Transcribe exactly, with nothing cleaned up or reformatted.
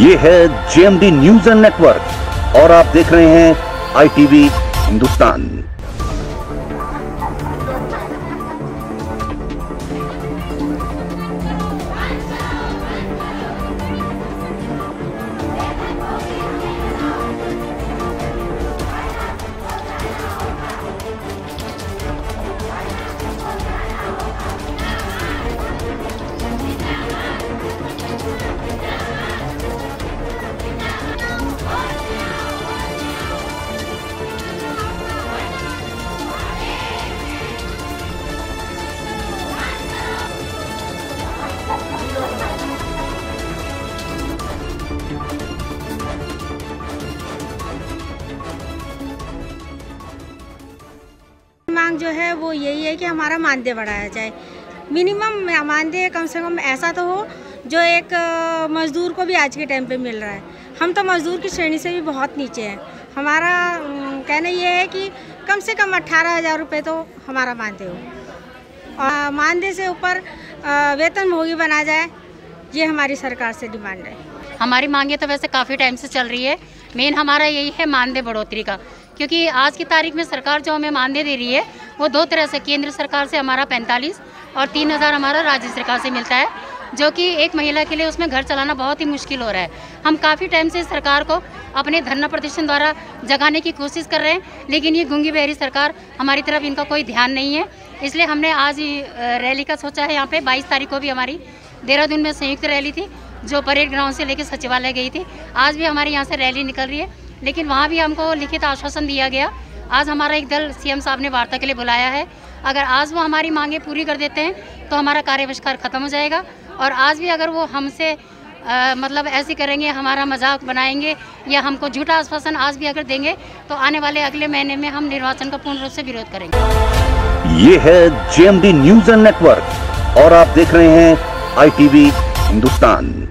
ये है JMD news and network और आप देख रहे हैं आई टीवी हिंदुस्तान। मांग जो है वो यही है कि हमारा मानदेय बढ़ाया जाए, मिनिमम मानदेय कम से कम ऐसा तो हो जो एक मजदूर को भी आज के टाइम पे मिल रहा है। हम तो मजदूर की श्रेणी से भी बहुत नीचे हैं। हमारा कहना ये है कि कम से कम अट्ठारह हज़ार रुपये तो हमारा मानदेय हो और मानदेय से ऊपर वेतनभोगी बना जाए, ये हमारी सरकार से डिमांड है। हमारी मांगे तो वैसे काफ़ी टाइम से चल रही है, मेन हमारा यही है मानदेय बढ़ोतरी का, क्योंकि आज की तारीख में सरकार जो हमें मानदेय दे रही है वो दो तरह से, केंद्र सरकार से हमारा पैंतालीस और तीन हज़ार हमारा राज्य सरकार से मिलता है, जो कि एक महिला के लिए उसमें घर चलाना बहुत ही मुश्किल हो रहा है। हम काफ़ी टाइम से सरकार को अपने धरना प्रदर्शन द्वारा जगाने की कोशिश कर रहे हैं, लेकिन ये गूंगी बहरी सरकार हमारी तरफ इनका कोई ध्यान नहीं है। इसलिए हमने आज रैली का सोचा है। यहाँ पर बाईस तारीख को भी हमारी देहरादून में संयुक्त रैली थी जो परेड ग्राउंड से लेकर सचिवालय गई थी। आज भी हमारे यहाँ से रैली निकल रही है, लेकिन वहाँ भी हमको लिखित आश्वासन दिया गया। आज हमारा एक दल सीएम साहब ने वार्ता के लिए बुलाया है। अगर आज वो हमारी मांगें पूरी कर देते हैं तो हमारा कार्य बहिष्कार खत्म हो जाएगा, और आज भी अगर वो हमसे मतलब ऐसे करेंगे, हमारा मजाक बनाएंगे या हमको झूठा आश्वासन आज भी अगर देंगे तो आने वाले अगले महीने में हम निर्वाचन का पूर्ण रूप से विरोध करेंगे। ये है जेएमडी न्यूज एंड नेटवर्क और आप देख रहे हैं आई टीवी हिंदुस्तान।